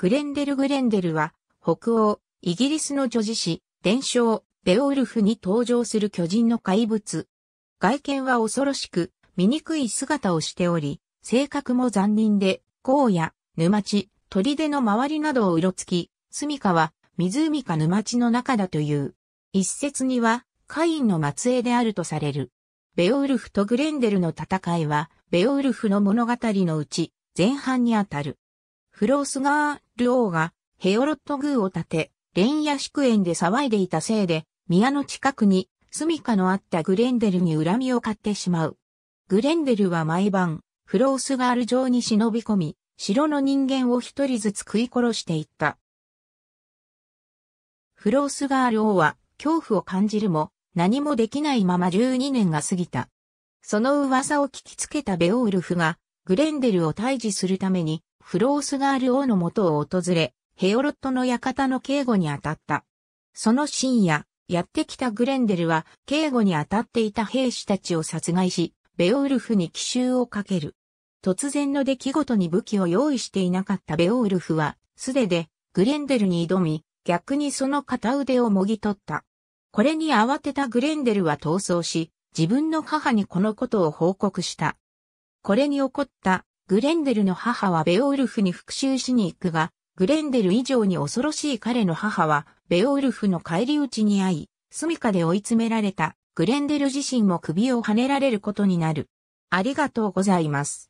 グレンデルは、北欧、イギリスの叙事詩、伝承、ベオウルフに登場する巨人の怪物。外見は恐ろしく、醜い姿をしており、性格も残忍で、荒野、沼地、砦の周りなどをうろつき、住処は、湖か沼地の中だという。一説には、カインの末裔であるとされる。ベオウルフとグレンデルの戦いは、ベオウルフの物語のうち、前半にあたる。フロースガール王が、ヘオロット宮を建て、連夜祝宴で騒いでいたせいで、宮の近くに、住処のあったグレンデルに恨みを買ってしまう。グレンデルは毎晩、フロースガール城に忍び込み、城の人間を一人ずつ食い殺していった。フロースガール王は、恐怖を感じるも、何もできないまま12年が過ぎた。その噂を聞きつけたベオウルフが、グレンデルを退治するために、フロースガール王の元を訪れ、ヘオロットの館の警護に当たった。その深夜、やってきたグレンデルは、警護に当たっていた兵士たちを殺害し、ベオウルフに奇襲をかける。突然の出来事に武器を用意していなかったベオウルフは、素手でグレンデルに挑み、逆にその片腕をもぎ取った。これに慌てたグレンデルは逃走し、自分の母にこのことを報告した。これに怒ったグレンデルの母はベオウルフに復讐しに行くが、グレンデル以上に恐ろしい彼の母は、ベオウルフの返り討ちに遭い、住処で追い詰められたグレンデル自身も首をはねられることになる。ありがとうございます。